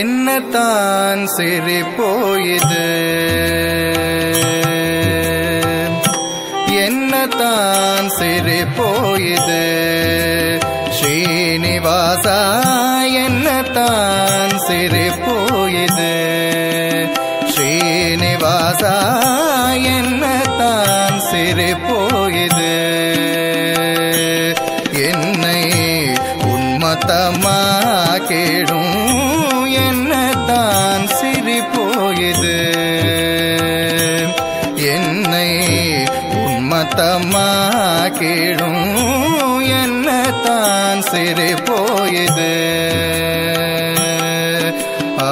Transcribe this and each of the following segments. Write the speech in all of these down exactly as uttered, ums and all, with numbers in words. என்ன தான் சிறு போயுது, என்ன தான் சிறு போயுது, ஸ்ரீனிவாசா என்ன தான் சிறு போயுது, ஸ்ரீனிவாசா என்ன தான் சிறு போயுது, என்னை உன்மத்தமா கேடும் என்ன தான் சிறு போயுது, என்னை உன்மத்தமா கேடும் என்ன தான் சிறு போயுது. ஆ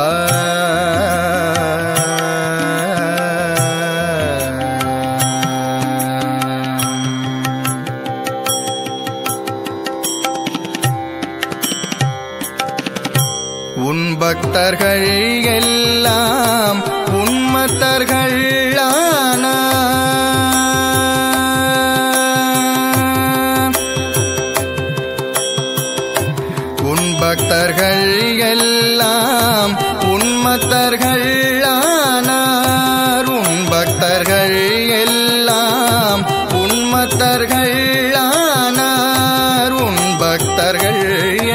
உன்பக்தர்கள் எல்லாம் உன்மத்தர்களான உன்பக்தர்கள் எல்லாம் உன்மத்தர்களானார் உன்பக்தர்கள் எல்லாம் உன்மத்தர்களானார் உன்பக்தர்கள்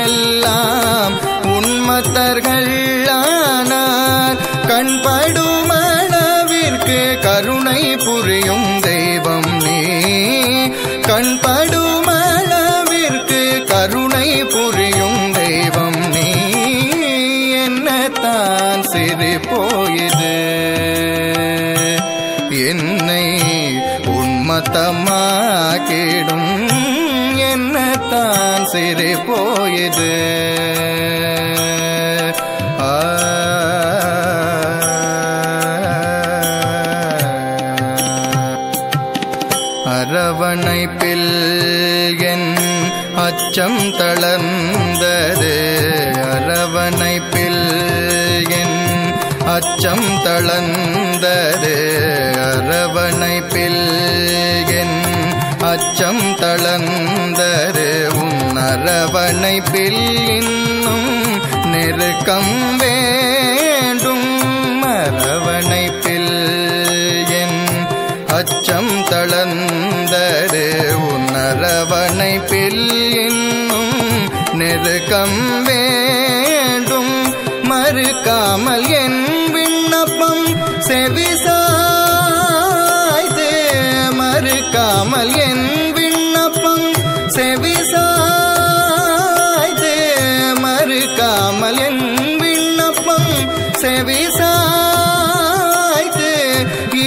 எல்லாம் உன்மத்தர்களானார் கண்படுமனவிற்கு கருணை புரியும் தெய்வம் நீ கண்படுமனவிற்கு கருணை புரியும் தெய்வம் நீ என்ன தான் சிறு போயுது என்னை உன்மத்தமாக்கிடும் என்ன தான் சிறு போயுது. அரவணைப்பில் என் அச்சம் தளர்ந்தது அரவணைப்பில் என் அச்சம் தளர்ந்தது அரவணைப்பில் என் அச்சம் தளர்ந்தது உன் அரவணைப்பில் இன்னும் நெருக்கம் வேண்டும் அரவணைப்பில் என் அச்சம் தளர்ந்தது உன் அரவணைப்பில் இன்னும் நெருக்கம் வேண்டும் மறுக்காமல் என் விண்ணப்பம் செவிசாய்தே மறுக்காமல் என் விண்ணப்பம் செவிசாய்தே மறுக்காமல் என் விண்ணப்பம் செவிசாய்தே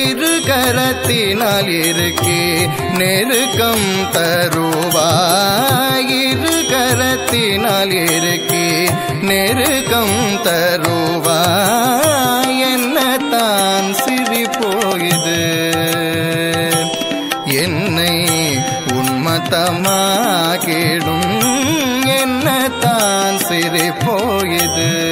இரு கரத்தினால் இருக்கே நெருக்கம் தருவாய் இரு கரத்தினால் இருக்கே நெருக்கம் தருவாய் என்ன தான் சிறு போயுது என்னை உன்மத்தமாக்கிடும் என்ன தான் சிறு போயுது.